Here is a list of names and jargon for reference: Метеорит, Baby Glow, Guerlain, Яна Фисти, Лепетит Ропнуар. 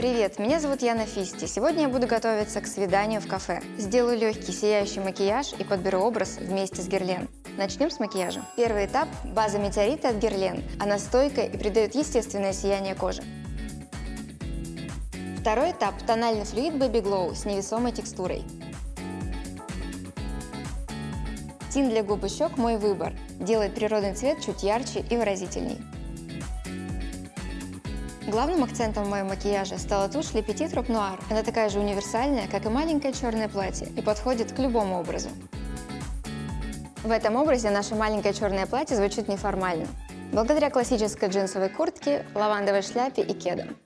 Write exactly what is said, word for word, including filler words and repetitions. Привет, меня зовут Яна Фисти. Сегодня я буду готовиться к свиданию в кафе. Сделаю легкий сияющий макияж и подберу образ вместе с Guerlain. Начнем с макияжа. Первый этап – база Метеорита от Guerlain. Она стойкая и придает естественное сияние кожи. Второй этап – тональный флюид Baby Glow с невесомой текстурой. Тин для губ и щек – мой выбор. Делает природный цвет чуть ярче и выразительней. Главным акцентом моего макияжа стала тушь Лепетит Ропнуар. Она такая же универсальная, как и маленькое черное платье, и подходит к любому образу. В этом образе наше маленькое черное платье звучит неформально, благодаря классической джинсовой куртке, лавандовой шляпе и кедам.